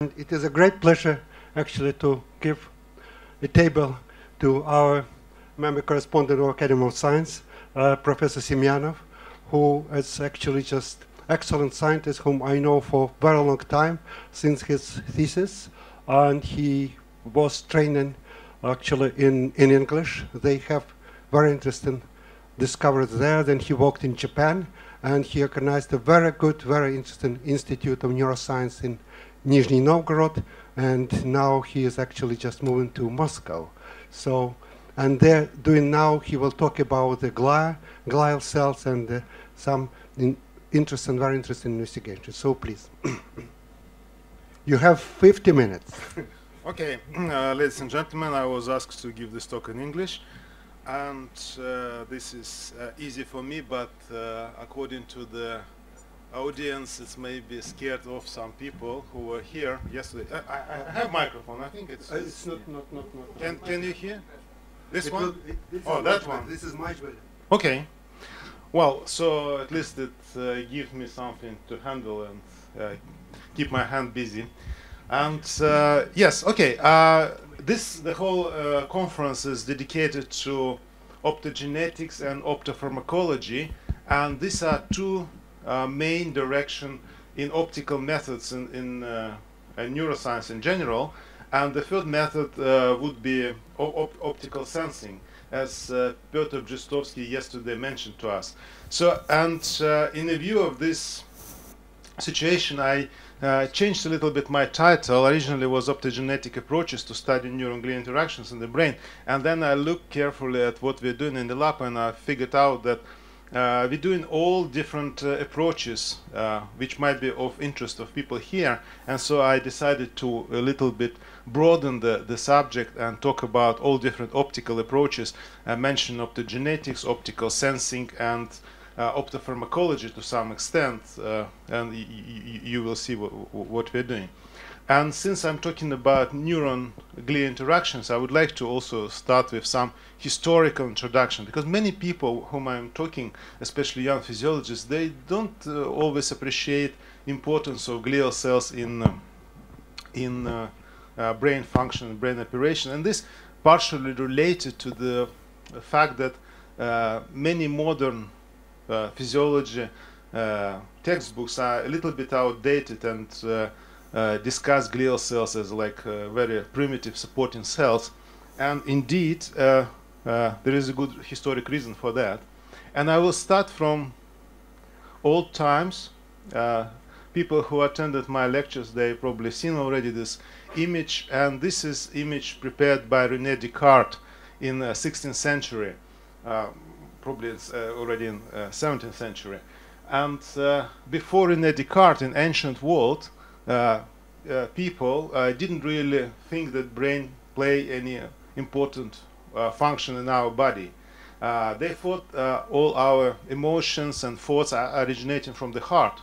And it is a great pleasure actually to give a table to our member correspondent of Academy of Science, Professor Semyanov, who is actually just excellent scientist whom I know for a very long time since his thesis, and he was training actually in English. They have very interesting discoveries there. Then he worked in Japan, and he organized a very good, very interesting Institute of Neuroscience in Nizhny Novgorod, and now he is actually just moving to Moscow. So, and they're doing now, he will talk about the glial cells and some interesting, very interesting investigations. So please, you have 50 minutes. Okay, ladies and gentlemen, I was asked to give this talk in English, and this is easy for me, but according to the audience, it may be scared of some people who were here yesterday. I have microphone. I think it's not. Can you hear? This one? Oh, that one. This is much better. Okay. Well, so at least it gives me something to handle and keep my hand busy. And yes, okay. The whole conference is dedicated to optogenetics and optopharmacology, and these are two main direction in optical methods in neuroscience in general. And the third method would be optical sensing, as Piotr Brzestowski yesterday mentioned to us. So, and in the view of this situation, I changed a little bit my title. Originally it was optogenetic approaches to study neuron-glia interactions in the brain, and then I looked carefully at what we're doing in the lab, and I figured out that we're doing all different approaches which might be of interest of people here, and so I decided to a little bit broaden the subject and talk about all different optical approaches. I mentioned optogenetics, optical sensing, and optopharmacology to some extent, and you will see what we're doing. And since I'm talking about neuron-glia interactions, I would like to also start with some historical introduction, because many people whom I'm talking, especially young physiologists, they don't always appreciate importance of glial cells in brain function, brain operation, and this partially related to the fact that many modern physiology textbooks are a little bit outdated and discuss glial cells as like very primitive supporting cells, and indeed there is a good historic reason for that. And I will start from old times. People who attended my lectures, they probably seen already this image, and this is image prepared by René Descartes in 16th century, probably it's, already in 17th century. And before René Descartes, in ancient world, people didn't really think that brain play any important function in our body. They thought all our emotions and thoughts are originating from the heart,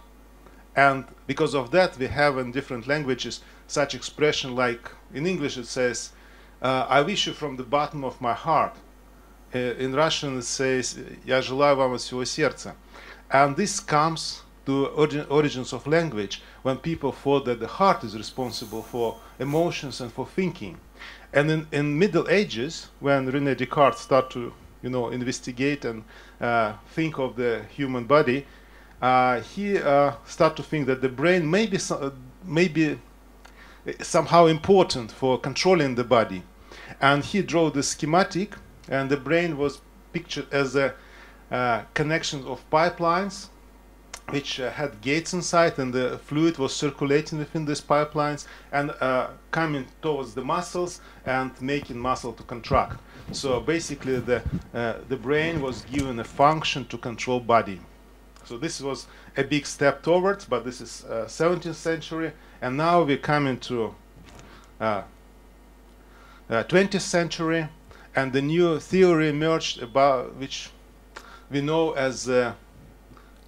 and because of that we have in different languages such expression like in English it says I wish you from the bottom of my heart, in Russian it says Я желаю вам от всего сердца, and this comes to origins of language when people thought that the heart is responsible for emotions and for thinking. And in Middle Ages, when René Descartes started to, you know, investigate and think of the human body, he started to think that the brain may be somehow important for controlling the body. And he drew the schematic, and the brain was pictured as a connection of pipelines which had gates inside, and the fluid was circulating within these pipelines and coming towards the muscles and making muscle to contract. So basically the brain was given a function to control body. So this was a big step towards, but this is 17th century, and now we're coming to 20th century, and the new theory emerged about which we know as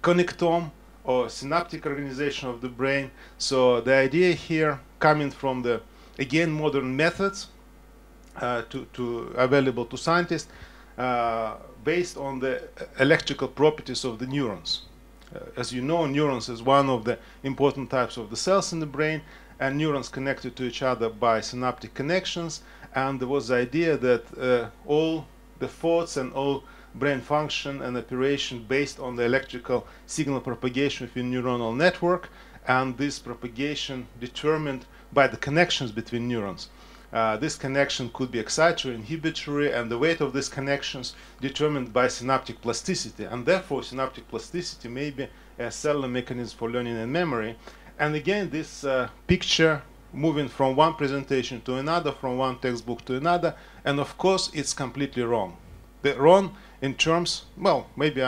connectome or synaptic organization of the brain. So the idea here coming from the again modern methods to available to scientists based on the electrical properties of the neurons. As you know, neurons is one of the important types of the cells in the brain, and neurons connected to each other by synaptic connections. And there was the idea that all the thoughts and all brain function and operation based on the electrical signal propagation within neuronal network, and this propagation determined by the connections between neurons. This connection could be excitatory, inhibitory, and the weight of these connections determined by synaptic plasticity. And therefore, synaptic plasticity may be a cellular mechanism for learning and memory. And again, this picture moving from one presentation to another, from one textbook to another, and of course, it's completely wrong. The wrong in terms, well, maybe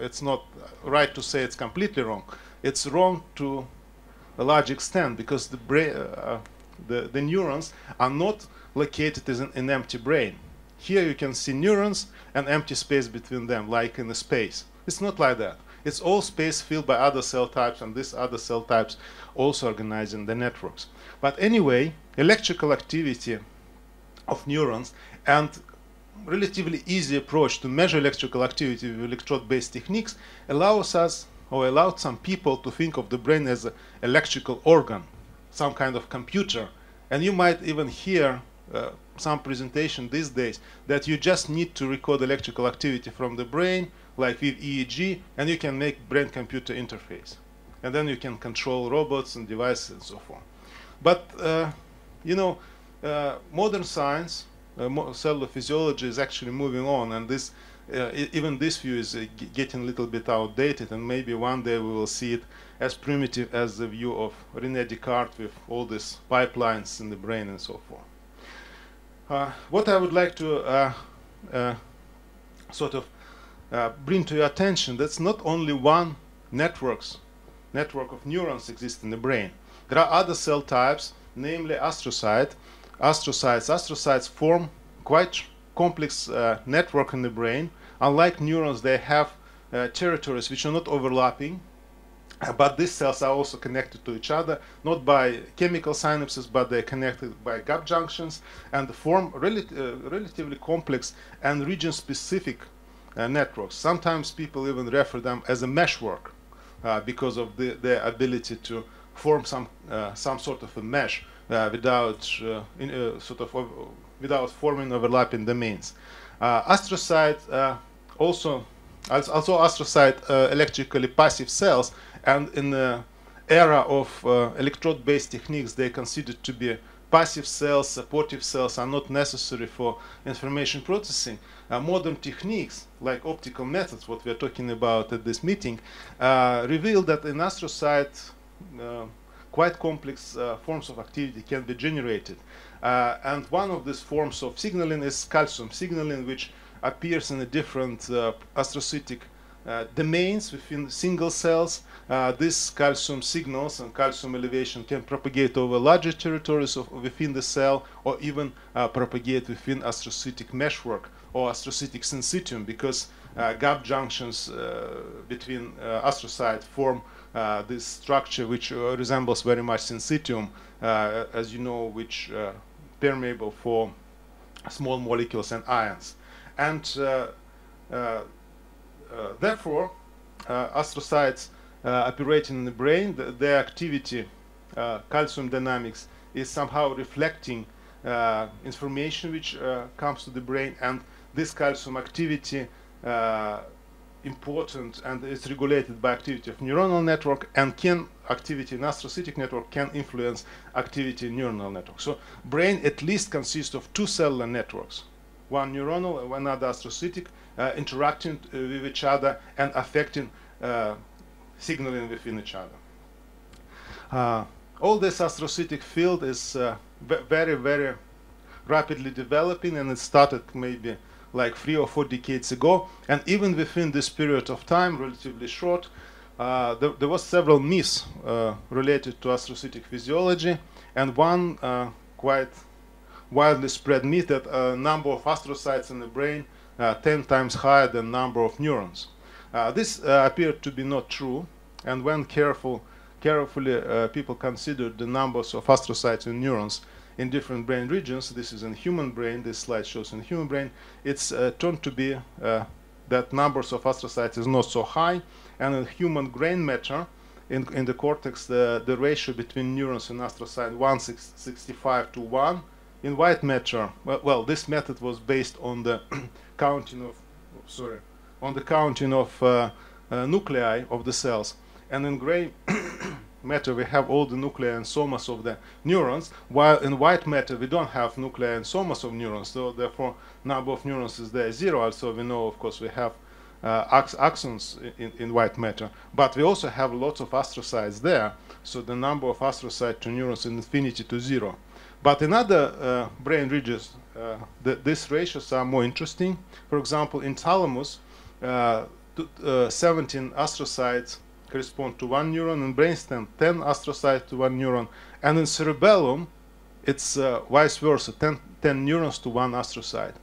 it's not right to say it's completely wrong. It's wrong to a large extent because the brain. The neurons are not located as an empty brain. Here you can see neurons and empty space between them, like in a space. It's not like that. It's all space filled by other cell types, and these other cell types also organize in the networks. But anyway, electrical activity of neurons and relatively easy approach to measure electrical activity with electrode-based techniques allows us, or allowed some people, to think of the brain as an electrical organ, some kind of computer. And you might even hear some presentation these days that you just need to record electrical activity from the brain, like with EEG, and you can make brain-computer interface. And then you can control robots and devices and so forth. But, you know, modern science, cellular physiology is actually moving on, and this, even this view is getting a little bit outdated, and maybe one day we will see it as primitive as the view of René Descartes with all these pipelines in the brain and so forth. What I would like to bring to your attention, that's not only one network of neurons exists in the brain. There are other cell types, namely astrocytes form quite complex network in the brain. Unlike neurons, they have territories which are not overlapping, but these cells are also connected to each other, not by chemical synapses, but they're connected by gap junctions, and form relatively complex and region-specific networks. Sometimes people even refer them as a meshwork because of their ability to form some sort of a mesh without forming overlapping domains. Astrocytes electrically passive cells, and in the era of electrode-based techniques, they are considered to be passive cells. Supportive cells are not necessary for information processing. Modern techniques, like optical methods, what we are talking about at this meeting, reveal that in astrocytes, quite complex forms of activity can be generated. And one of these forms of signaling is calcium signaling, which appears in the different astrocytic domains within single cells. These calcium signals and calcium elevation can propagate over larger territories within the cell, or even propagate within astrocytic meshwork or astrocytic syncytium, because gap junctions between astrocytes form this structure which resembles very much syncytium, as you know, which permeable for small molecules and ions. And therefore, astrocytes operating in the brain, their activity, calcium dynamics, is somehow reflecting information which comes to the brain, and this calcium activity important and is regulated by activity of neuronal network, and can activity in astrocytic network can influence activity in neuronal network. So brain at least consists of two cellular networks, one neuronal and another astrocytic, interacting with each other and affecting signaling within each other. All this astrocytic field is very, very rapidly developing, and it started maybe like 3 or 4 decades ago, and even within this period of time, relatively short, there was several myths related to astrocytic physiology, and one quite widely spread myth that a number of astrocytes in the brain 10 times higher than number of neurons. This appeared to be not true, and when carefully people considered the numbers of astrocytes in neurons in different brain regions, this is in human brain, this slide shows in human brain, it's turned to be that numbers of astrocytes is not so high, and in human brain matter, in the cortex, the ratio between neurons and astrocytes 1.65 to 1. In white matter, well, this method was based on the counting of, nuclei of the cells. And in gray matter, we have all the nuclei and somas of the neurons, while in white matter, we don't have nuclei and somas of neurons. So therefore, number of neurons is there zero. Also, we know, of course, we have axons in white matter, but we also have lots of astrocytes there. So the number of astrocytes to neurons is infinity to zero. But in other brain regions, these ratios are more interesting. For example, in thalamus, 17 astrocytes correspond to one neuron. In brainstem, 10 astrocytes to one neuron. And in cerebellum, it's vice versa, 10 neurons to one astrocyte.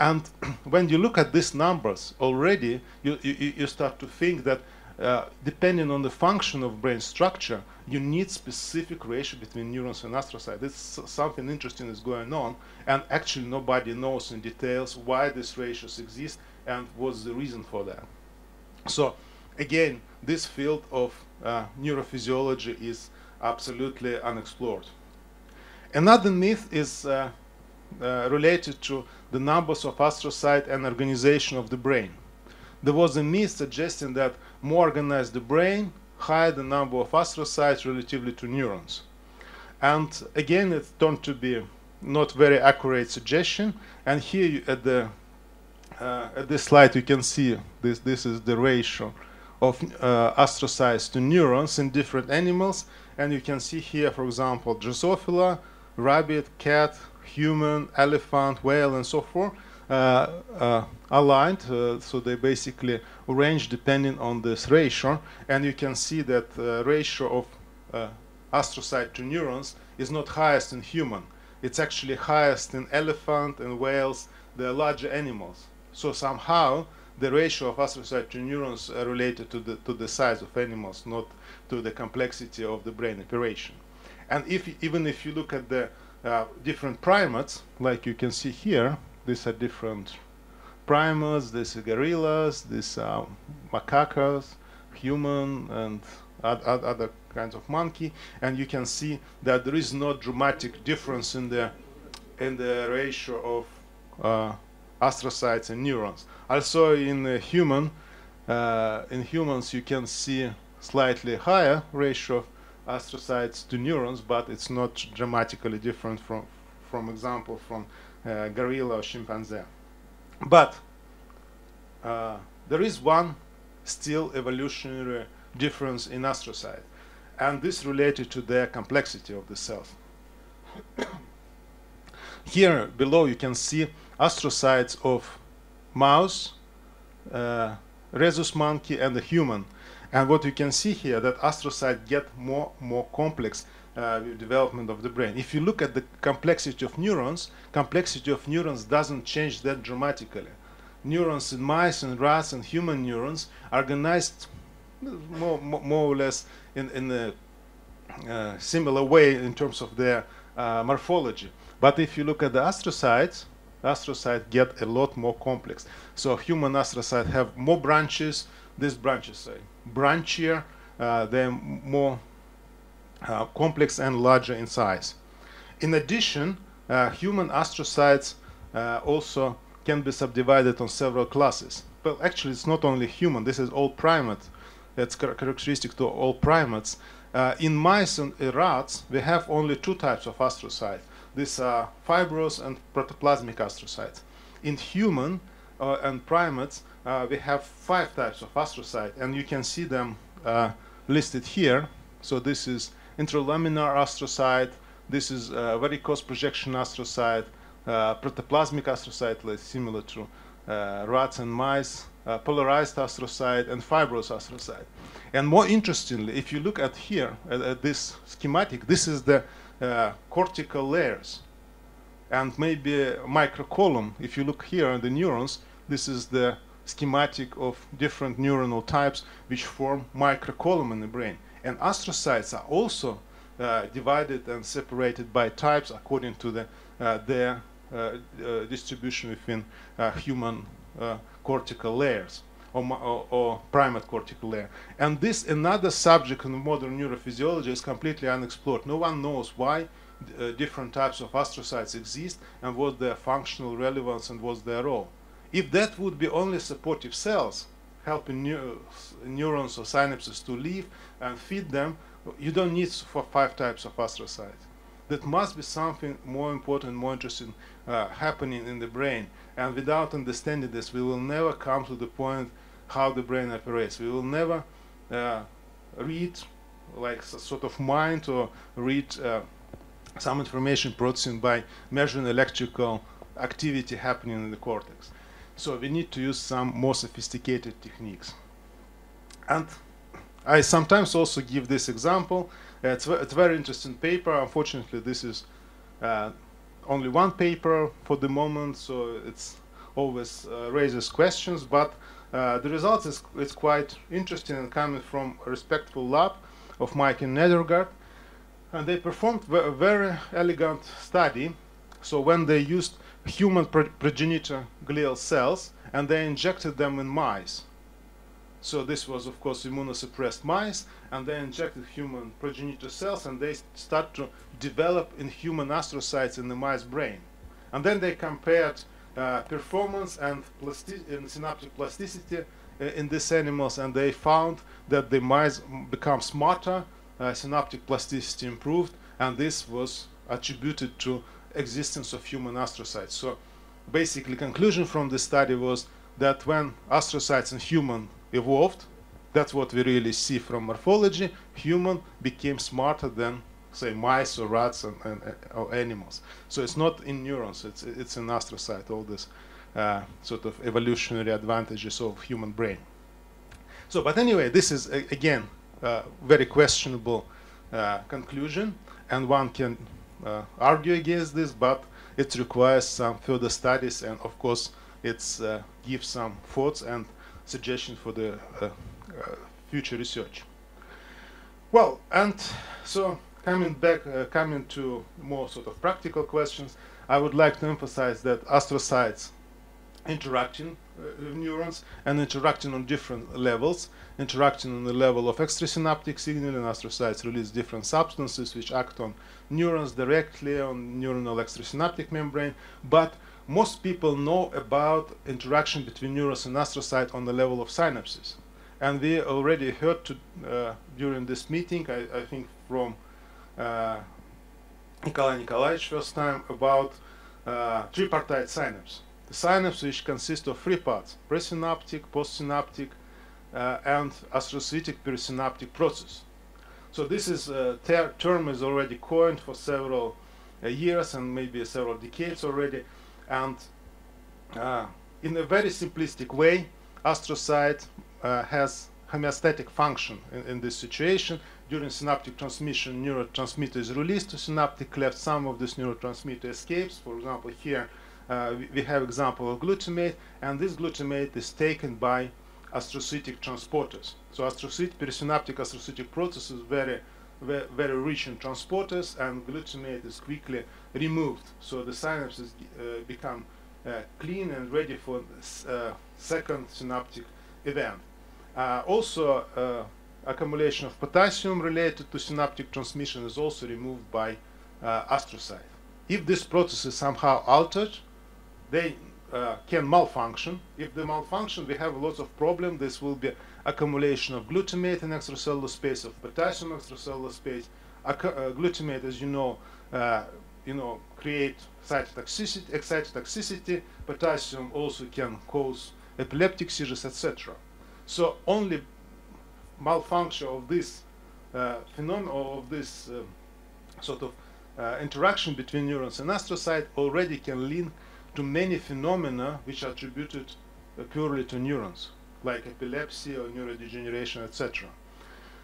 And when you look at these numbers already, you start to think that depending on the function of brain structure, you need specific ratio between neurons and astrocytes. It's something interesting is going on, and actually nobody knows in details why these ratios exist and what's the reason for that. So again, this field of neurophysiology is absolutely unexplored. Another myth is related to the numbers of astrocytes and organization of the brain. There was a myth suggesting that more organized the brain, higher the number of astrocytes relatively to neurons. And again, it turned to be not very accurate suggestion. And here you, at this slide, you can see this. This is the ratio of astrocytes to neurons in different animals. And you can see here, for example, Drosophila, rabbit, cat, human, elephant, whale, and so forth. Aligned, so they basically range depending on this ratio, and you can see that the ratio of astrocyte to neurons is not highest in human. It's actually highest in elephant and whales, the larger animals. So somehow the ratio of astrocyte to neurons are related to the size of animals, not to the complexity of the brain operation. And even if you look at the different primates, like you can see here. These are different primates, these are gorillas, these are macacos, human, and other kinds of monkey. And you can see that there is no dramatic difference in the ratio of astrocytes and neurons. Also in humans you can see slightly higher ratio of astrocytes to neurons, but it's not dramatically different from gorilla or chimpanzee. But there is one still evolutionary difference in astrocytes, and this related to their complexity of the cells. Here below you can see astrocytes of mouse, rhesus monkey, and the human. And what you can see here that astrocytes get more complex. Development of the brain. If you look at the complexity of neurons doesn't change that dramatically. Neurons in mice and rats and human neurons are organized more or less in a similar way in terms of their morphology. But if you look at the astrocytes, astrocytes get a lot more complex. So human astrocytes have more branches. These branches are branchier. They're more complex and larger in size. In addition, human astrocytes also can be subdivided on several classes. Well, actually, it's not only human. This is all primate. It's characteristic to all primates. In mice and rats, we have only two types of astrocytes. These are fibrous and protoplasmic astrocytes. In human and primates, we have five types of astrocytes, and you can see them listed here. So this is intralaminar astrocyte, this is varicose projection astrocyte, protoplasmic astrocyte, similar to rats and mice, polarized astrocyte, and fibrous astrocyte. And more interestingly, if you look at here, at this schematic, this is the cortical layers, and maybe a microcolumn. If you look here on the neurons, this is the schematic of different neuronal types which form microcolumn in the brain. And astrocytes are also divided and separated by types according to the, their distribution within human cortical layers. or primate cortical layer. And this another subject in modern neurophysiology is completely unexplored. No one knows why different types of astrocytes exist and what their functional relevance and what's their role. If that would be only supportive cells, helping neurons or synapses to live and feed them, you don't need for 5 types of astrocytes. That must be something more important, more interesting happening in the brain. And without understanding this, we will never come to the point how the brain operates. We will never read like sort of mind or read some information processing by measuring electrical activity happening in the cortex. So we need to use some more sophisticated techniques. And I sometimes also give this example. It's a very interesting paper. Unfortunately, this is only one paper for the moment, so it's always raises questions. But the results is quite interesting and coming from a respectful lab of Mike and Nedergaard. And they performed a very elegant study. So when they used human progenitor glial cells and they injected them in mice. So this was, of course, immunosuppressed mice, and they injected human progenitor cells, and they start to develop in human astrocytes in the mice brain. And then they compared performance and synaptic plasticity in these animals, and they found that the mice become smarter, synaptic plasticity improved, and this was attributed to existence of human astrocytes. So basically, conclusion from the study was that when astrocytes in human evolved, that's what we really see from morphology, human became smarter than, say, mice or rats or animals. So it's not in neurons, it's in astrocyte, all this sort of evolutionary advantages of human brain. So, but anyway, this is, again, very questionable conclusion, and one can argue against this, but it requires some further studies, and of course, it gives some thoughts and suggestion for the future research. Well, and so coming back, coming to more sort of practical questions, I would like to emphasize that astrocytes interacting with neurons and interacting on different levels, interacting on the level of extrasynaptic signaling. Astrocytes release different substances which act on neurons directly on neuronal extrasynaptic membrane, but most people know about interaction between neurons and astrocytes on the level of synapses. And we already heard during this meeting, I think from Nikolai Nikolaevich first time, about tripartite synapse. The synapse which consists of 3 parts, presynaptic, postsynaptic, and astrocytic perisynaptic process. So this is term is already coined for several years and maybe several decades already. And in a very simplistic way, astrocyte has homeostatic function in this situation. During synaptic transmission, neurotransmitter is released to synaptic cleft. Some of this neurotransmitter escapes. For example, here we have example of glutamate, and this glutamate is taken by astrocytic transporters. So perisynaptic astrocytic process is very rich in transporters, and glutamate is quickly removed. So the synapses become clean and ready for second synaptic event. Also, accumulation of potassium related to synaptic transmission is also removed by astrocyte. If this process is somehow altered, they can malfunction. If they malfunction, we have lots of problems. This will be accumulation of glutamate in extracellular space, of potassium extracellular space. Glutamate, as you know, create cytotoxicity, excitotoxicity. Potassium also can cause epileptic seizures, etc. So only malfunction of this phenomenon, of this sort of interaction between neurons and astrocyte already can lead to many phenomena which are attributed purely to neurons, like epilepsy or neurodegeneration, etc.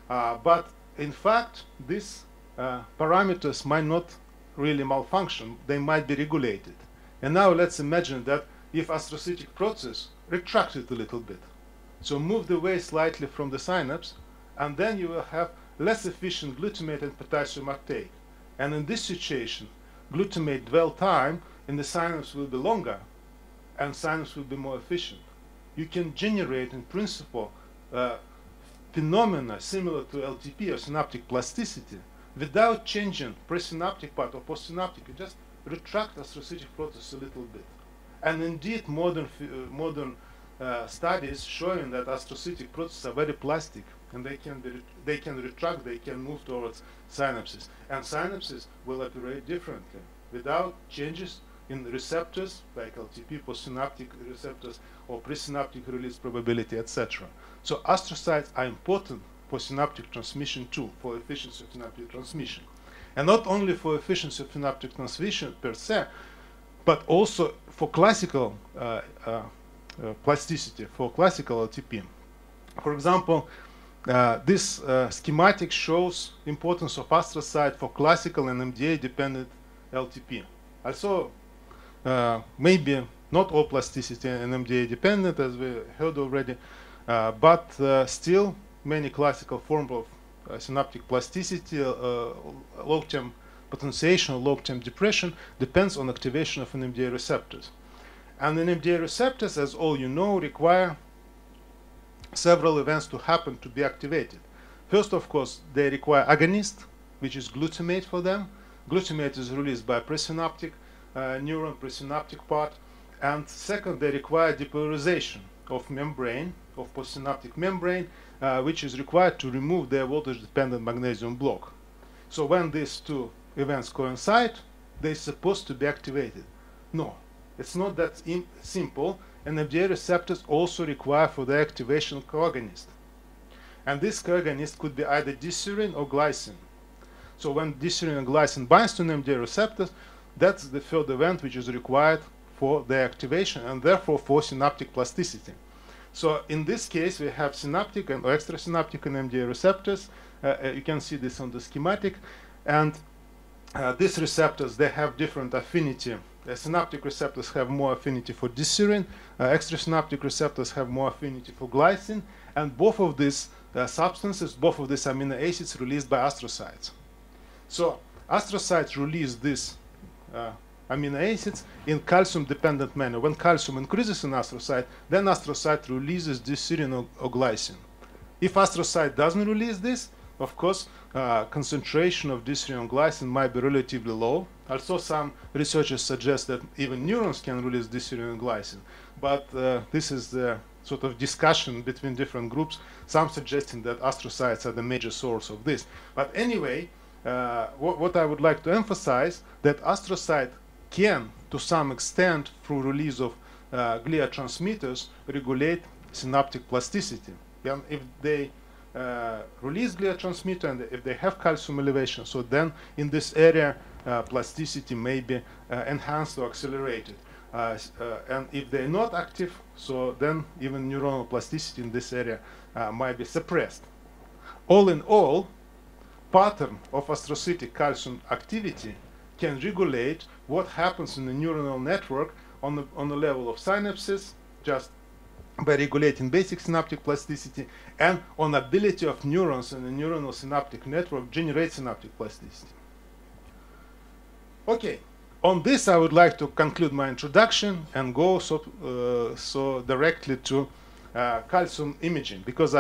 But in fact, these parameters might not really malfunction. They might be regulated. And now let's imagine that if astrocytic process retracted a little bit, so moved away slightly from the synapse, and then you will have less efficient glutamate and potassium uptake. And in this situation, glutamate dwell time in the synapse will be longer, and synapse will be more efficient. you can generate, in principle, phenomena similar to LTP or synaptic plasticity without changing presynaptic part or postsynaptic. You just retract astrocytic process a little bit. And indeed, modern studies showing that astrocytic processes are very plastic, and they can retract, they can move towards synapses. And synapses will operate differently without changes in receptors like LTP, postsynaptic receptors, or presynaptic release probability, etc. So astrocytes are important for synaptic transmission too, for efficiency of synaptic transmission. And not only for efficiency of synaptic transmission per se, but also for classical plasticity, for classical LTP. For example, this schematic shows importance of astrocyte for classical NMDA-dependent LTP. Also, maybe not all plasticity NMDA-dependent, as we heard already, but still many classical forms of synaptic plasticity, long-term potentiation, long-term depression, depends on activation of NMDA receptors. And NMDA receptors, as all you know, require several events to happen to be activated. First, of course, they require agonist, which is glutamate for them. Glutamate is released by presynaptic neuron, presynaptic part. And second, they require depolarization of membrane, of postsynaptic membrane, which is required to remove their voltage-dependent magnesium block. So when these two events coincide, they're supposed to be activated. No, it's not that simple. NMDA receptors also require for their activation coagonist. And this coagonist could be either D-serine or glycine. So when D-serine and glycine binds to NMDA receptors, that's the third event which is required for their activation and therefore for synaptic plasticity. So in this case, we have synaptic and extrasynaptic NMDA receptors. You can see this on the schematic. And these receptors, they have different affinity. Synaptic receptors have more affinity for D-serine, extrasynaptic receptors have more affinity for glycine, and both of these substances, both of these amino acids released by astrocytes. So astrocytes release these amino acids in calcium-dependent manner. When calcium increases in astrocyte, then astrocyte releases D-serine or glycine. If astrocyte doesn't release this, of course, concentration of D-serine and glycine might be relatively low. Also, some researchers suggest that even neurons can release D-serine and glycine. But this is the sort of discussion between different groups, some suggesting that astrocytes are the major source of this. But anyway, what I would like to emphasize, that astrocyte can, to some extent, through release of gliotransmitters, regulate synaptic plasticity. And if they release gliotransmitter and if they have calcium elevation, so then in this area plasticity may be enhanced or accelerated, and if they're not active, so then even neuronal plasticity in this area might be suppressed. All in all, pattern of astrocytic calcium activity can regulate what happens in the neuronal network on the level of synapses, just by regulating basic synaptic plasticity, and on ability of neurons and the neuronal synaptic network generate synaptic plasticity. Okay, on this I would like to conclude my introduction and go so directly to calcium imaging, because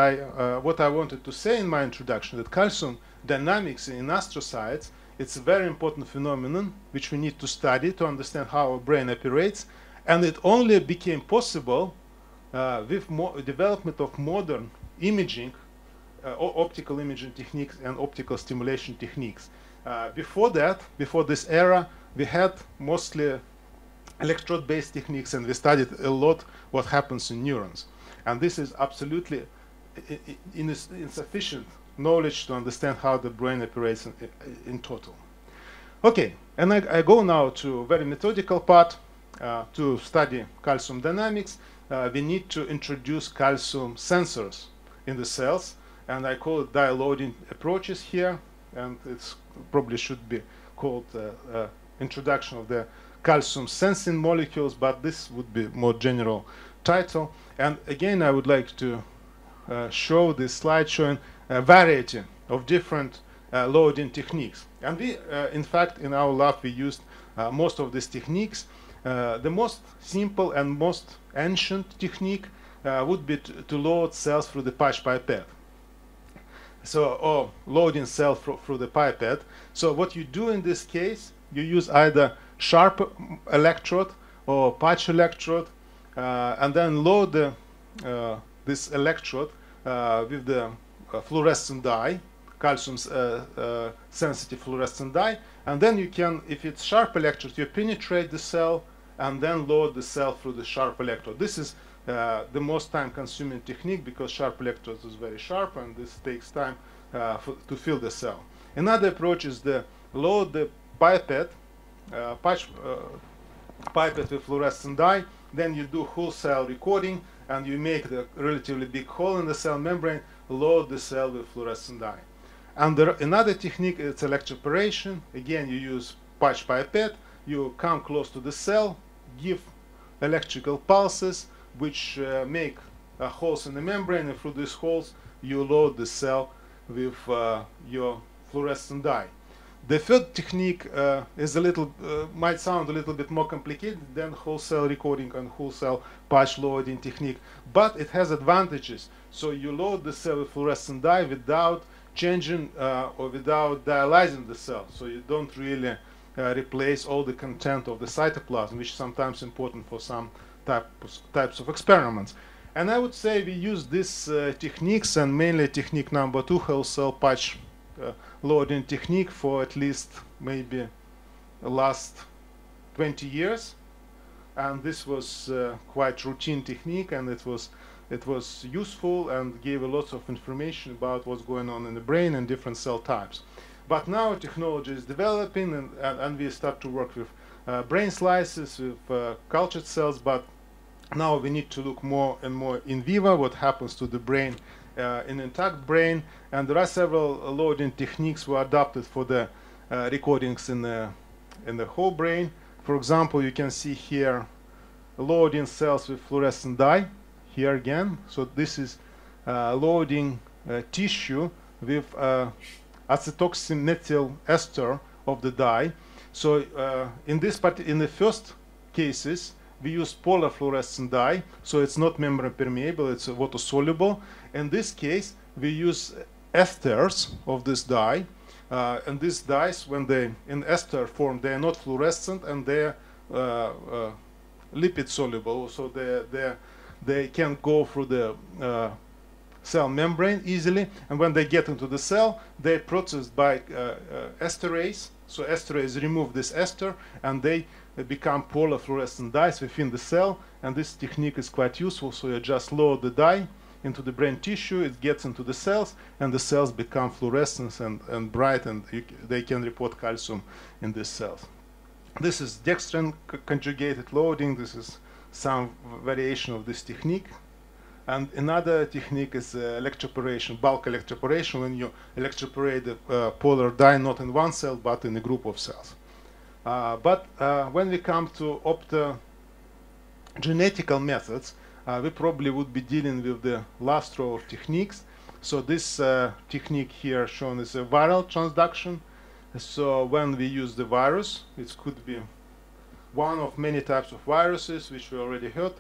what I wanted to say in my introduction, that calcium dynamics in astrocytes, it's a very important phenomenon which we need to study to understand how our brain operates, and it only became possible with development of modern imaging, optical imaging techniques and optical stimulation techniques. Before that, before this era, we had mostly electrode-based techniques, and we studied a lot what happens in neurons. And this is absolutely insufficient knowledge to understand how the brain operates in total. Okay, and I go now to a very methodical part to study calcium dynamics. We need to introduce calcium sensors in the cells, and I call it dialoading approaches here, and it probably should be called introduction of the calcium sensing molecules, but this would be more general title. And again, I would like to show this slide showing a variety of different loading techniques. And we, in fact, in our lab, we used most of these techniques. The most simple and most ancient technique would be to load cells through the patch pipette. So, or loading cell through the pipette. So what you do in this case, you use either sharp electrode or patch electrode, and then load the, this electrode with the fluorescent dye, calcium sensitive fluorescent dye, and then you can, if it's sharp electrode, you penetrate the cell and then load the cell through the sharp electrode. This is the most time-consuming technique because sharp electrode is very sharp and this takes time to fill the cell. Another approach is the load the pipette, pipette with fluorescent dye, then you do whole cell recording and you make the relatively big hole in the cell membrane, load the cell with fluorescent dye. And another technique is electroporation. Again, you use patch pipette, you come close to the cell, give electrical pulses which make holes in the membrane, and through these holes you load the cell with your fluorescent dye. The third technique is a little, might sound a little bit more complicated than whole cell recording and whole cell patch loading technique, but it has advantages. So you load the cell with fluorescent dye without changing or without dialyzing the cell. So you don't really replace all the content of the cytoplasm, which is sometimes important for some types of experiments. And I would say we use these techniques, and mainly technique number 2, whole cell patch loading technique, for at least maybe the last 20 years. And this was quite routine technique, and it was useful and gave a lot of information about what's going on in the brain and different cell types. But now technology is developing, and we start to work with brain slices, with cultured cells, but now we need to look more and more in vivo what happens to the brain, in intact brain, and there are several loading techniques were adapted for the recordings in the whole brain. For example, you can see here loading cells with fluorescent dye, here again. So this is loading tissue with acetoxy methyl ester of the dye. So in the first cases, we use polar fluorescent dye, so it's not membrane permeable, it's water soluble. In this case, we use esters of this dye, and these dyes, when they in ester form, they are not fluorescent and they are lipid soluble, so they can go through the cell membrane easily. And when they get into the cell, they're processed by esterase. So esterase remove this ester, and they become polar fluorescent dyes within the cell. And this technique is quite useful. So you just load the dye into the brain tissue, it gets into the cells, and the cells become fluorescent and bright, and they can report calcium in these cells. This is dextran conjugated loading. This is some variation of this technique. And another technique is electroporation, bulk electroporation, when you electroporate the polar dye not in one cell but in a group of cells. But when we come to optogenetical methods, we probably would be dealing with the last row of techniques. So this technique here shown is a viral transduction. So when we use the virus, it could be one of many types of viruses which we already heard.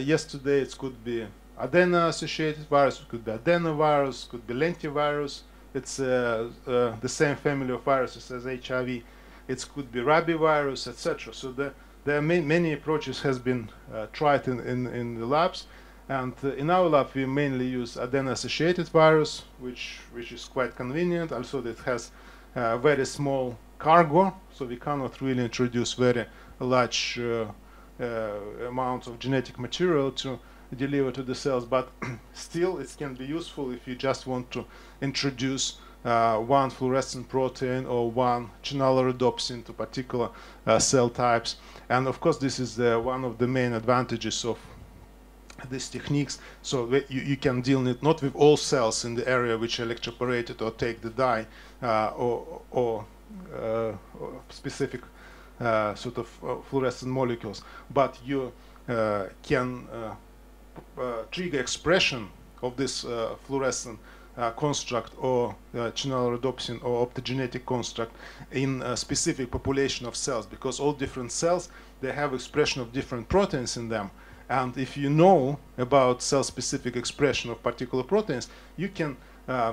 Yesterday it could be adeno-associated virus, it could be adenovirus, it could be lentivirus. It's the same family of viruses as HIV. It could be rabivirus, etc. So there are many approaches has been tried in the labs. And in our lab we mainly use adeno-associated virus, which is quite convenient. Also it has very small cargo, so we cannot really introduce very large amounts of genetic material to deliver to the cells, but still it can be useful if you just want to introduce one fluorescent protein or one channelrhodopsin to particular cell types. And of course this is one of the main advantages of these techniques, so that you can deal not with all cells in the area which are electroporated or take the dye or specific sort of fluorescent molecules, but you can trigger expression of this fluorescent construct or channelrhodopsin or optogenetic construct in a specific population of cells, because all different cells, they have expression of different proteins in them, And if you know about cell-specific expression of particular proteins, you can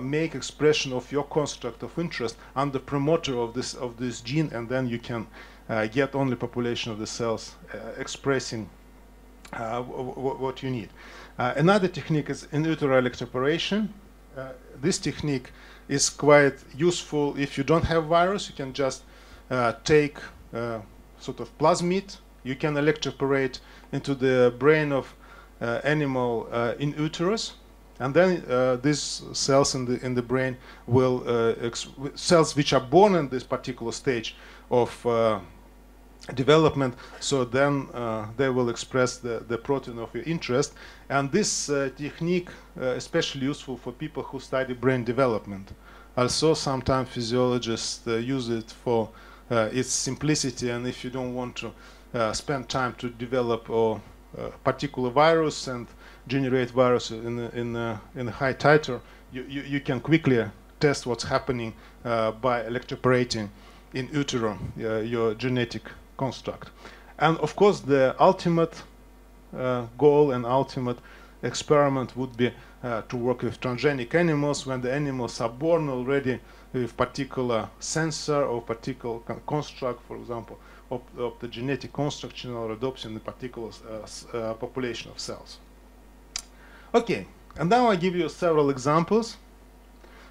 make expression of your construct of interest. I'm the promoter of this gene, and then you can get only population of the cells expressing what you need. Another technique is in utero electroporation. This technique is quite useful if you don't have virus. You can just take sort of plasmid. You can electroporate into the brain of animal in uterus, and then these cells in the brain will cells which are born in this particular stage of development, so then they will express the protein of your interest. And this technique especially useful for people who study brain development. Also, sometimes physiologists use it for its simplicity, and if you don't want to spend time to develop a particular virus and generate virus in a high titer, you can quickly test what's happening by electroporating in utero your genetic construct. And of course, the ultimate goal and ultimate experiment would be to work with transgenic animals, when the animals are born already with particular sensor or particular construct, for example, of the genetic construct, channelrhodopsin, in a particular population of cells. Okay, and now I give you several examples.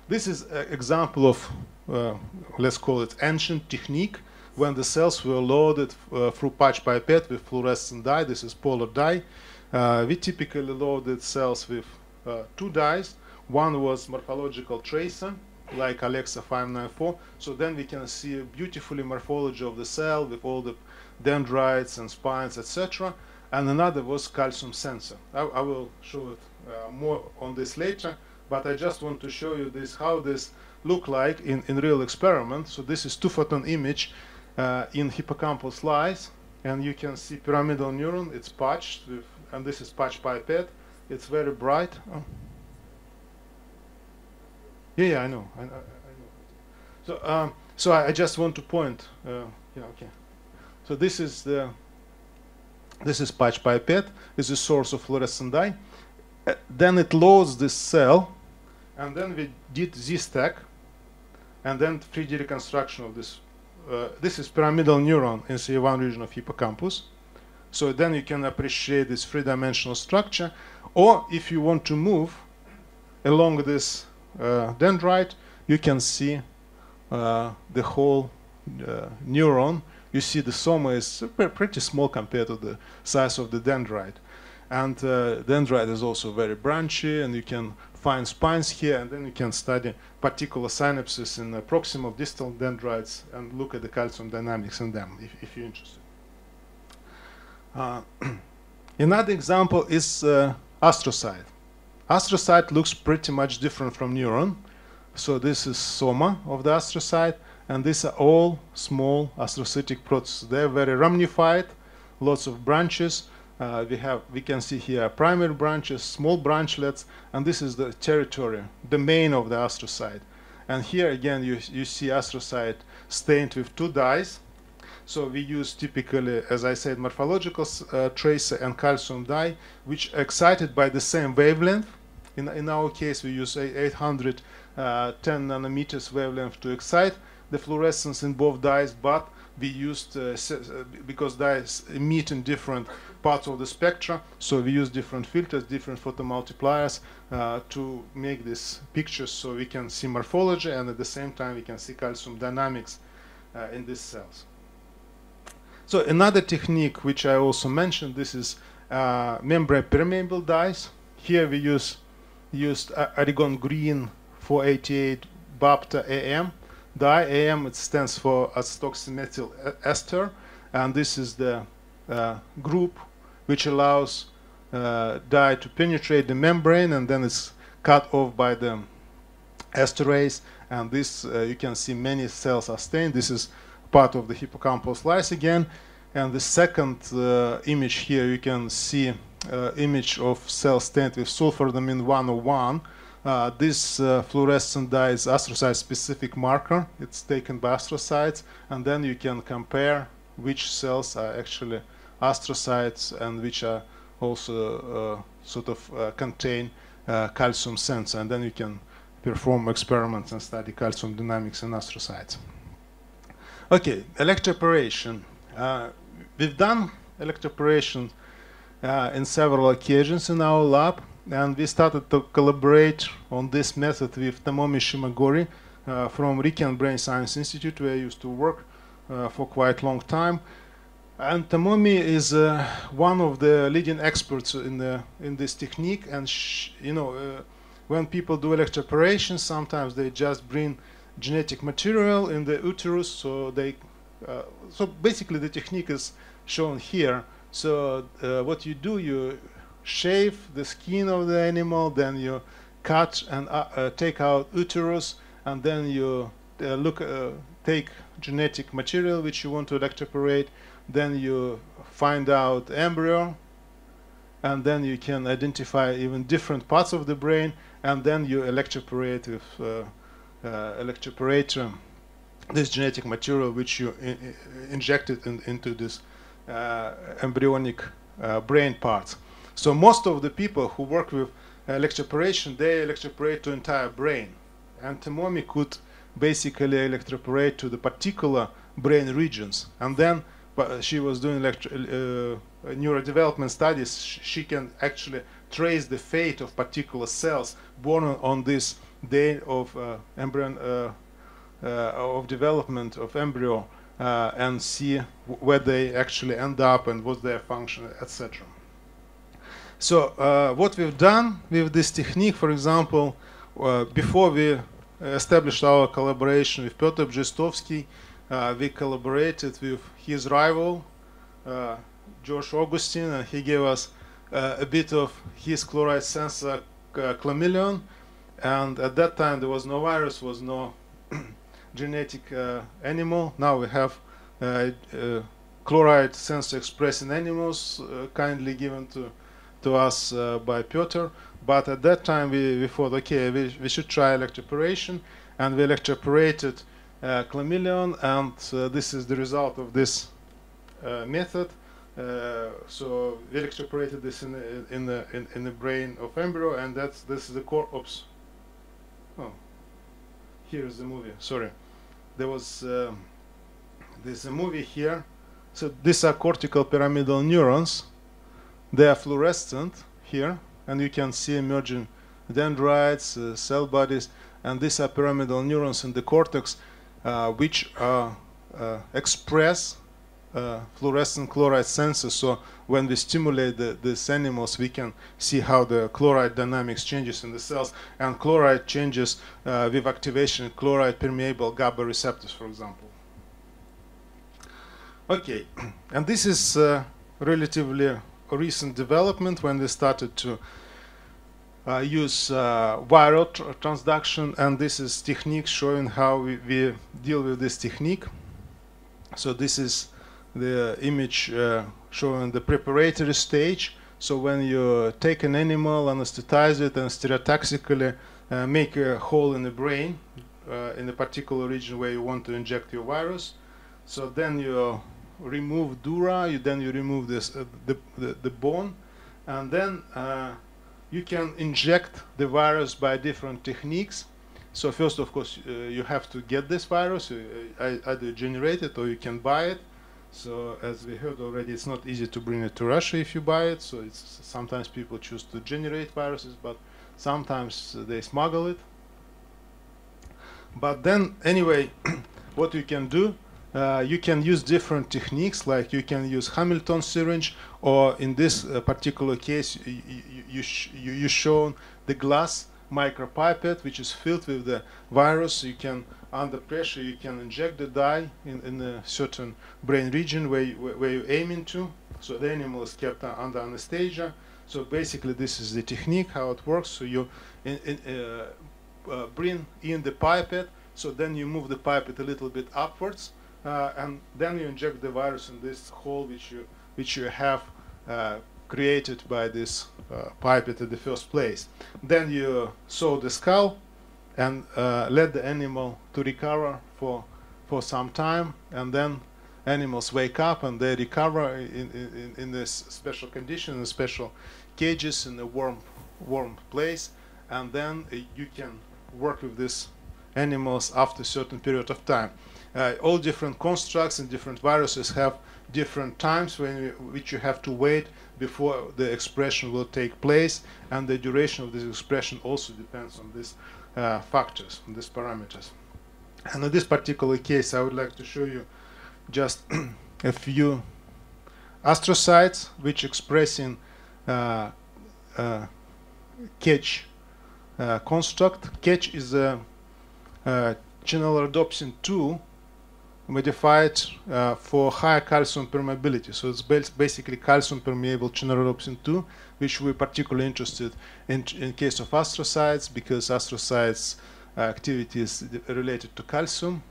This is an example of, let's call it, ancient technique, when the cells were loaded through patch pipette with fluorescent dye. This is polar dye. We typically loaded cells with two dyes. One was morphological tracer, like Alexa 594, so then we can see a beautifully morphology of the cell with all the dendrites and spines, etc. And another was calcium sensor. I will show it more on this later, but I just want to show you this, how this look like in real experiment. So this is two-photon image in hippocampal slice, and you can see pyramidal neuron. It's patched, with, and this is patch pipette. It's very bright. Oh. Yeah, yeah, I know. I know. So, I just want to point. Yeah, okay. So this is the patch pipette. Is a source of fluorescent dye. Then it loads this cell, and then we did Z-stack, and then 3D reconstruction of this. This is pyramidal neuron in C1 region of hippocampus. So then you can appreciate this three-dimensional structure. Or if you want to move along this dendrite, you can see the whole neuron. You see the soma is pretty small compared to the size of the dendrite, and dendrite is also very branchy, and you can find spines here, and then you can study particular synapses in proximal, distal dendrites and look at the calcium dynamics in them if you're interested. Another example is astrocyte. Astrocyte looks pretty much different from neuron. So this is soma of the astrocyte, and these are all small astrocytic processes. They're very ramified, lots of branches. We can see here primary branches, small branchlets, and this is the territory, domain of the astrocyte. And here again you see astrocyte stained with two dyes. So we use typically, as I said, morphological tracer and calcium dye, which are excited by the same wavelength. In our case, we use 810 nanometers wavelength to excite the fluorescence in both dyes, but we used, because dyes emit in different parts of the spectra, so we use different filters, different photomultipliers to make these pictures, so we can see morphology, and at the same time we can see calcium dynamics in these cells. So another technique which I also mentioned, this is membrane permeable dyes. Here we used Aragon Green 488 BAPTA AM dye. AM, it stands for acetoxymethyl ester, and this is the group which allows dye to penetrate the membrane, and then it's cut off by the esterase, and this you can see many cells are stained. This is part of the hippocampal slice again, and the second image here you can see image of cell stained with sulfurdomine 101. This fluorescent dye is astrocyte specific marker. It's taken by astrocytes, and then you can compare which cells are actually astrocytes and which are also sort of contain calcium sensor, and then you can perform experiments and study calcium dynamics in astrocytes. Okay, electroporation. We've done electroporation in several occasions in our lab, and we started to collaborate on this method with Tomomi Shimagori from Riken Brain Science Institute, where I used to work for quite a long time. And Tomomi is one of the leading experts in this technique. And you know, when people do electroporation, sometimes they just bring genetic material in the uterus, so they so basically the technique is shown here. So what you do, you shave the skin of the animal, then you cut and take out uterus, and then you take genetic material which you want to electroporate, then you find out embryo, and then you can identify even different parts of the brain, and then you electroporate with electroporator this genetic material which you injected into this embryonic brain parts. So most of the people who work with electroporation, they electroporate to entire brain, and Tomomi could basically electroporate to the particular brain regions. And then she was doing neurodevelopment studies. She can actually trace the fate of particular cells born on this day of embryon of development of embryo, and see where they actually end up and what their function, etc. So what we've done with this technique, for example, before we established our collaboration with Piotr Brzestowski, we collaborated with his rival, Josh Augustine, and he gave us a bit of his chloride sensor, chameleon. And at that time there was no virus, was no genetic animal. Now we have chloride sensor expressing animals, kindly given to us by Piotr. But at that time we thought, okay, we should try electroporation, and we electroporated chameleon, and this is the result of this method. So we electroporated this in the brain of embryo, and this is the core. Oops. Oh, here is the movie. Sorry, there was there's a movie here. So these are cortical pyramidal neurons. They are fluorescent here, and you can see emerging dendrites, cell bodies, and these are pyramidal neurons in the cortex, which express fluorescent chloride sensors. So when we stimulate these animals, we can see how the chloride dynamics changes in the cells, and chloride changes with activation of chloride permeable GABA receptors, for example. Okay, and this is relatively recent development, when we started to use viral transduction, and this is technique showing how we deal with this technique. So this is the image showing the preparatory stage. So when you take an animal, anesthetize it, and stereotaxically make a hole in the brain in the particular region where you want to inject your virus. So then you remove dura, then you remove this the bone, and then you can inject the virus by different techniques. So first, of course, you have to get this virus, either generate it or you can buy it. So as we heard already, it's not easy to bring it to Russia if you buy it. So it's, sometimes people choose to generate viruses, but sometimes they smuggle it. But then anyway, what you can do, you can use different techniques, like you can use Hamilton syringe, or in this particular case, you shown the glass micropipette, which is filled with the virus. You can, under pressure, you can inject the dye in a certain brain region where you're aiming to. So the animal is kept under anesthesia. So basically this is the technique, how it works. So you bring in the pipette, so then you move the pipette a little bit upwards, and then you inject the virus in this hole which you have created by this pipette in the first place. Then you sew the skull and let the animal to recover for some time, and then animals wake up and they recover in this special condition, in special cages, in a warm place, and then you can work with these animals after a certain period of time. All different constructs and different viruses have different times which you have to wait before the expression will take place, and the duration of this expression also depends on these factors, on these parameters. And in this particular case, I would like to show you just a few astrocytes which express in Catch construct. Catch is a channelrhodopsin 2 modified for higher calcium permeability. So it's basically calcium permeable channelrhodopsin 2, which we're particularly interested in case of astrocytes, because astrocytes activity is related to calcium.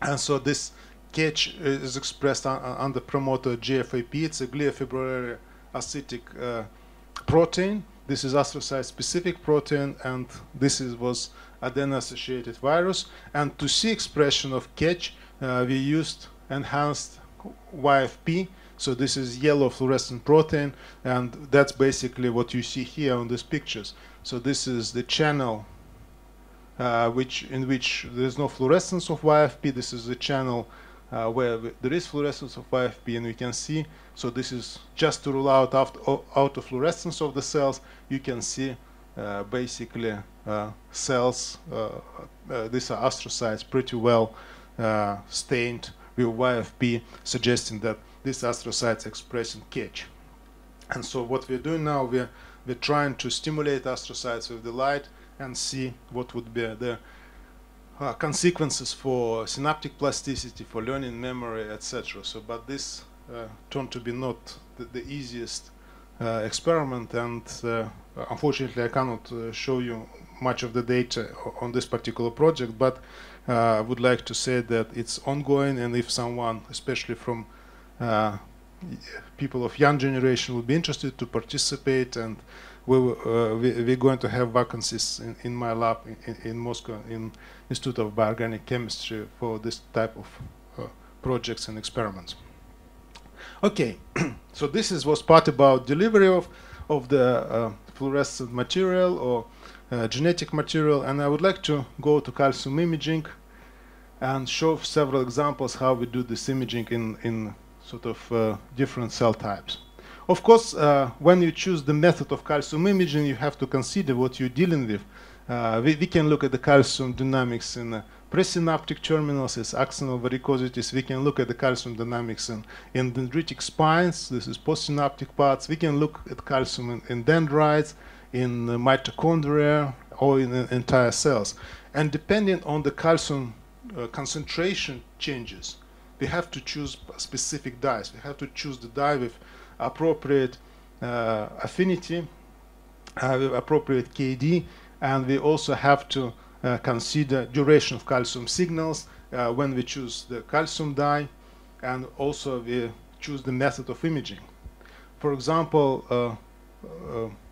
And so this Catch is expressed on the promoter GFAP. It's a gliofibrillary acidic protein. This is astrocyte-specific protein, and this was adeno-associated virus. And to see expression of Catch, we used enhanced YFP. So this is yellow fluorescent protein, and that's basically what you see here on these pictures. So this is the channel in which there's no fluorescence of YFP. This is the channel where there is fluorescence of YFP, and we can see. So this is just to rule out autofluorescence of the cells. You can see basically cells, these are astrocytes, pretty well stained with YFP, suggesting that these astrocytes express in Catch. And so what we're doing now, we're trying to stimulate astrocytes with the light and see what would be the consequences for synaptic plasticity, for learning, memory, etc. So, but this turned to be not the easiest experiment, and unfortunately I cannot show you much of the data on this particular project, but I would like to say that it's ongoing, and if someone, especially from people of young generation, would be interested to participate, and we're going to have vacancies in my lab in Moscow, in Institute of Bioorganic Chemistry, for this type of projects and experiments. Okay, so this was part about delivery of the fluorescent material or genetic material, and I would like to go to calcium imaging and show several examples how we do this imaging in sort of different cell types. Of course, when you choose the method of calcium imaging, you have to consider what you're dealing with. We can look at the calcium dynamics in presynaptic terminals, as axonal varicosities. We can look at the calcium dynamics in dendritic spines. This is postsynaptic parts. We can look at calcium in dendrites, in mitochondria, or in entire cells. And depending on the calcium concentration changes, we have to choose specific dyes. We have to choose the dye with appropriate affinity, with appropriate KD, and we also have to consider duration of calcium signals when we choose the calcium dye, and also we choose the method of imaging. For example,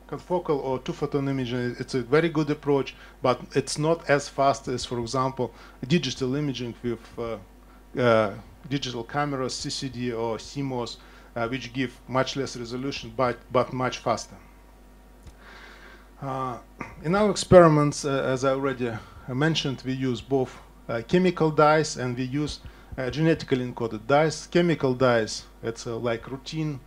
confocal or two-photon imaging, it's a very good approach, but it's not as fast as, for example, digital imaging with digital cameras, CCD or CMOS, which give much less resolution, but much faster. In our experiments, as I already mentioned, we use both chemical dyes and we use genetically encoded dyes. Chemical dyes, it's like routine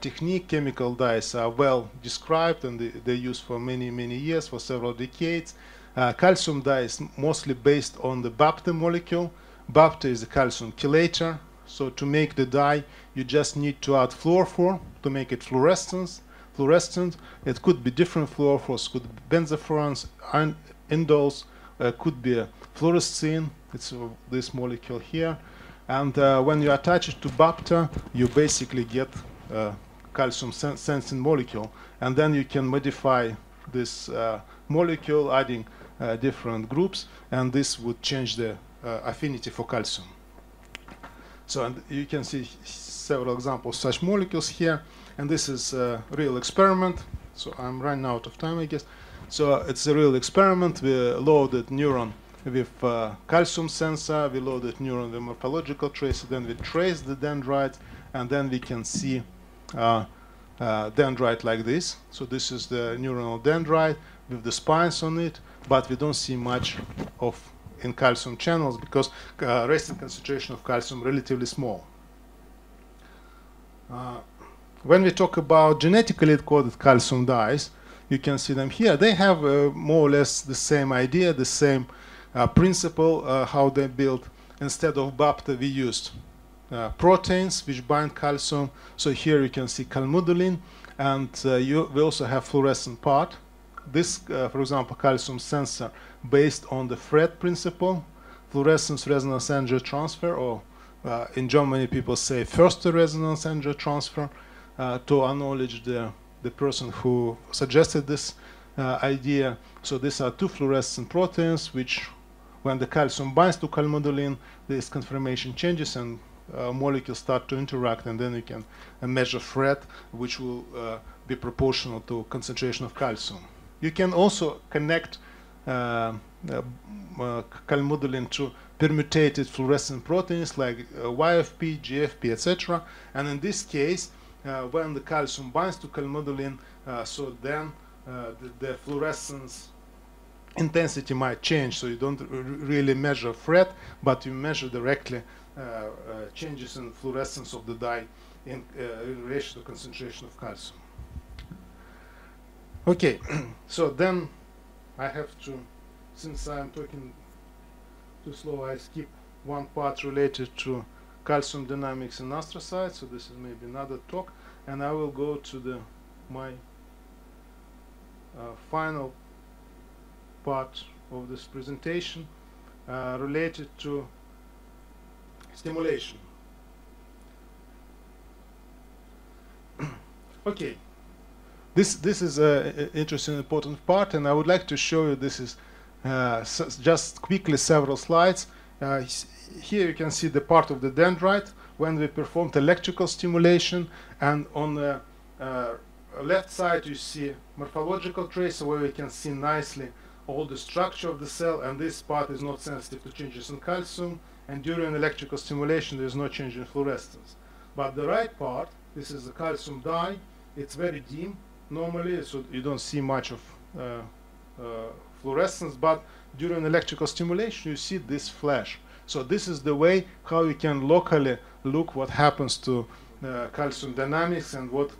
technique. Chemical dyes are well described, and they're used for many, many years, for several decades. Calcium dye is mostly based on the BAPTA molecule. BAPTA is a calcium chelator. So to make the dye, you just need to add fluorophore to make it fluorescent. It could be different fluorophores, could be benzofurans, indoles, could be a fluorescein. It's this molecule here. And when you attach it to BAPTA, you basically get calcium sensing molecule. And then you can modify this molecule, adding different groups, and this would change the affinity for calcium. So, and you can see several examples of such molecules here, and this is a real experiment. So I'm running out of time, I guess. So it's a real experiment. We loaded neuron with calcium sensor, we loaded neuron with morphological traces, then we trace the dendrite, and then we can see dendrite like this. So this is the neuronal dendrite with the spines on it, but we don't see much of in calcium channels because resting concentration of calcium relatively small. When we talk about genetically encoded calcium dyes, you can see them here. They have more or less the same idea, the same principle, how they build. Instead of BAPTA, we used proteins which bind calcium. So here you can see calmodulin, and we also have fluorescent part. This, for example, calcium sensor based on the FRET principle, fluorescence resonance energy transfer, or in Germany people say first resonance energy transfer, to acknowledge the person who suggested this idea. So these are two fluorescent proteins which, when the calcium binds to calmodulin, this conformation changes and molecules start to interact, and then you can measure FRET, which will be proportional to concentration of calcium. You can also connect calmodulin to permutated fluorescent proteins like YFP, GFP, etc. And in this case, when the calcium binds to calmodulin, so then the fluorescence intensity might change. So you don't really measure FRET, but you measure directly changes in fluorescence of the dye in relation to concentration of calcium. Okay, so then I have to, since I'm talking too slow, I skip one part related to calcium dynamics in astrocytes. So this is maybe another talk, and I will go to my final part of this presentation related to stimulation. Okay. This is an interesting, important part, and I would like to show you this is just quickly several slides. Here you can see the part of the dendrite when we performed electrical stimulation, and on the left side you see morphological trace where we can see nicely all the structure of the cell, and this part is not sensitive to changes in calcium, and during electrical stimulation there is no change in fluorescence. But the right part, this is the calcium dye, it's very dim. Normally, so you don't see much of fluorescence, but during electrical stimulation you see this flash. So this is the way how you can locally look what happens to calcium dynamics and what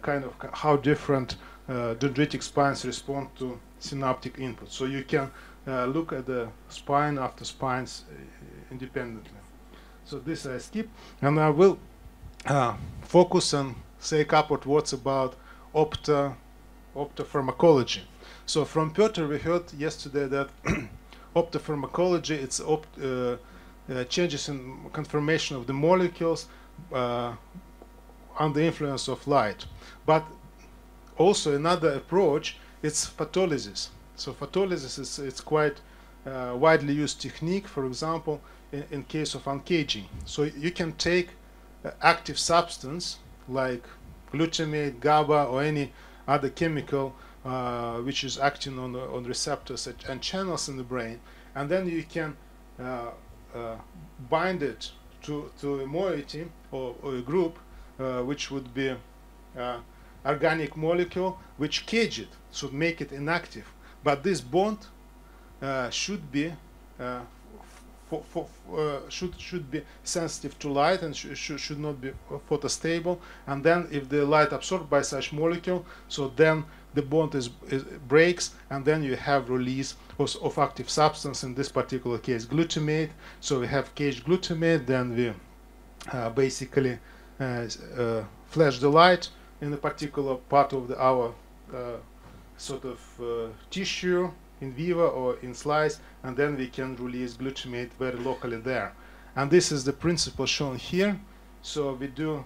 kind of how different dendritic spines respond to synaptic input. So you can look at the spine after spines independently. So this I skip, and I will focus and say a couple of words about optopharmacology. So from Piotr we heard yesterday that optopharmacology, it's changes in conformation of the molecules under influence of light. But also another approach, it's photolysis. So photolysis is quite widely used technique, for example, in case of uncaging. So you can take active substance like glutamate, GABA, or any other chemical which is acting on receptors and channels in the brain, and then you can bind it to a moiety or a group which would be organic molecule which cage it, so make it inactive. But this bond should be should be sensitive to light and should not be photostable. And then if the light absorbed by such molecule, so then the bond is breaks, and then you have release of active substance, in this particular case glutamate. So we have caged glutamate, then we basically flash the light in a particular part of our sort of tissue in vivo or in slice, and then we can release glutamate very locally there. And this is the principle shown here. So we do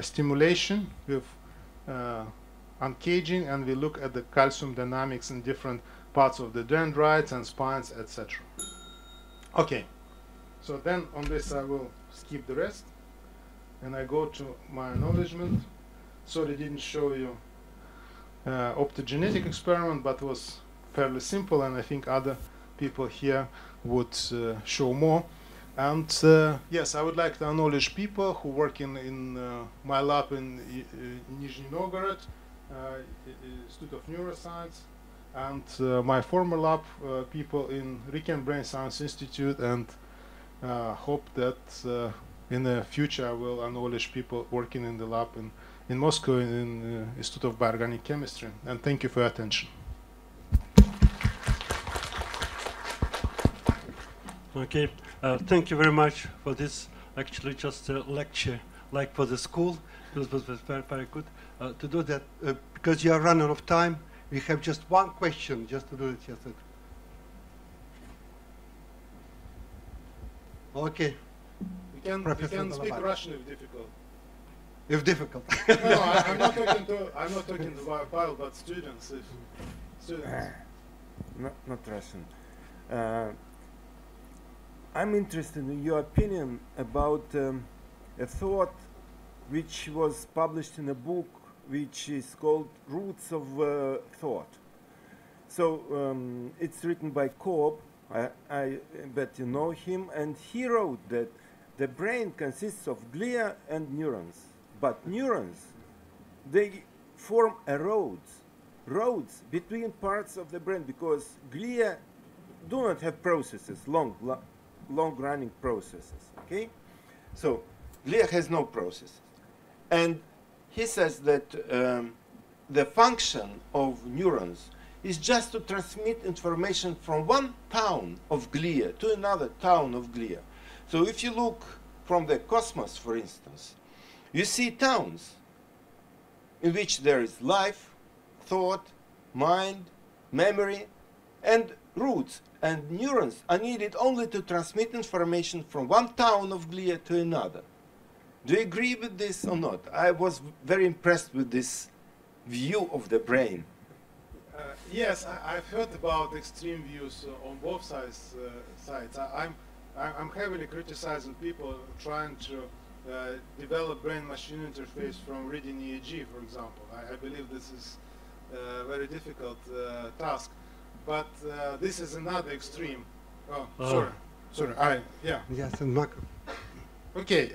stimulation with uncaging, and we look at the calcium dynamics in different parts of the dendrites and spines, etc. Okay, so then on this I will skip the rest, and I go to my acknowledgement. Sorry, I didn't show you optogenetic experiment, but was fairly simple, and I think other people here would show more. And yes, I would like to acknowledge people who work in my lab in Nizhny Novgorod, Institute of Neuroscience, and my former lab people in Riken Brain Science Institute, and hope that in the future I will acknowledge people working in the lab in Moscow in Institute of Bioorganic Chemistry. And thank you for your attention. Okay, thank you very much for this. Actually, just a lecture like for the school. It was very, very good to do that. Because you are running out of time, we have just one question, just to do it. Just that. Okay. We can speak Russian if difficult. If difficult. No, I'm not talking to bio, but students. If students. Not Russian. I'm interested in your opinion about a thought which was published in a book which is called Roots of Thought. So it's written by Cobb. I bet you know him, and he wrote that the brain consists of glia and neurons, but neurons, they form a roads between parts of the brain, because glia do not have processes, long-running processes. Okay, so glia has no processes, and he says that the function of neurons is just to transmit information from one town of glia to another town of glia. So if you look from the cosmos, for instance, you see towns in which there is life, thought, mind, memory, and roots. And neurons are needed only to transmit information from one town of glia to another. Do you agree with this or not? I was very impressed with this view of the brain. Yes, I've heard about extreme views on both sides. I'm heavily criticizing people trying to develop brain-machine interface from reading EEG, for example. I believe this is a very difficult task. But this is another extreme. Oh, sorry. Yes, and Marco. Okay.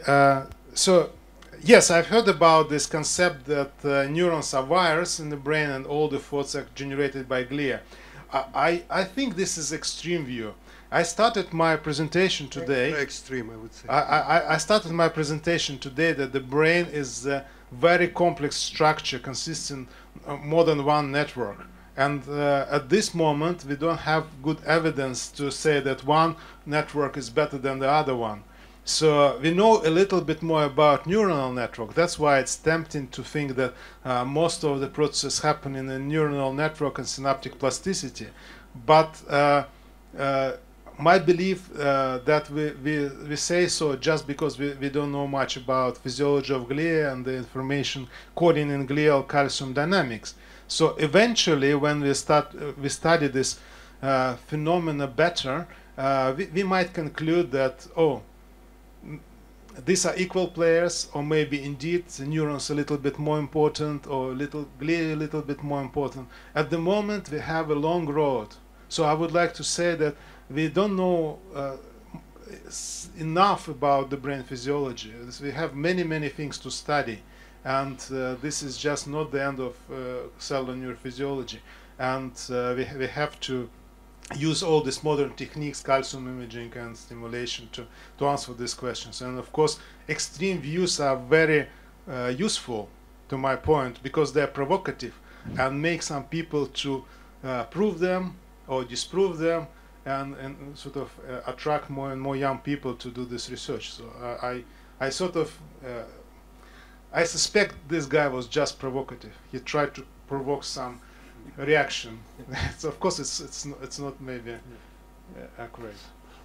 So, yes, I've heard about this concept that neurons are wires in the brain and all the thoughts are generated by glia. I think this is extreme view. I started my presentation today. Very extreme, I would say. I started my presentation today that the brain is a very complex structure consisting of more than one network. And at this moment, we don't have good evidence to say that one network is better than the other one. So we know a little bit more about neuronal network. That's why it's tempting to think that most of the processes happen in the neuronal network and synaptic plasticity. But my belief that we say so just because we don't know much about physiology of glia and the information coding in glial calcium dynamics. So eventually, when we study this phenomena better, we might conclude that, oh, these are equal players, or maybe indeed the neurons a little bit more important, or glia a little bit more important. At the moment, we have a long road. So I would like to say that we don't know enough about the brain physiology. We have many things to study. And this is just not the end of cellular neurophysiology. And we have to use all these modern techniques, calcium imaging and stimulation, to answer these questions. And of course, extreme views are very useful, to my point, because they're provocative and make some people to prove them or disprove them, and sort of attract more and more young people to do this research. So I sort of... I suspect this guy was just provocative. He tried to provoke some reaction. So of course, it's not maybe accurate.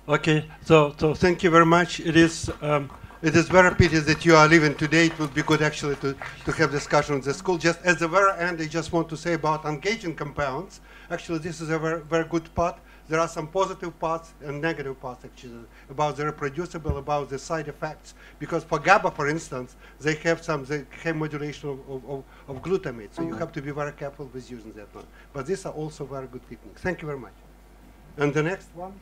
Okay. So thank you very much. It is very pity that you are leaving today. It would be good actually to have discussion in the school. Just at the very end, I just want to say about engaging compounds. Actually, this is a very good part. There are some positive parts and negative parts, actually, about the reproducible, about the side effects. Because for GABA, for instance, they have modulation of glutamate. So you have to be very careful with using that one. But these are also very good techniques. Thank you very much. And the next one?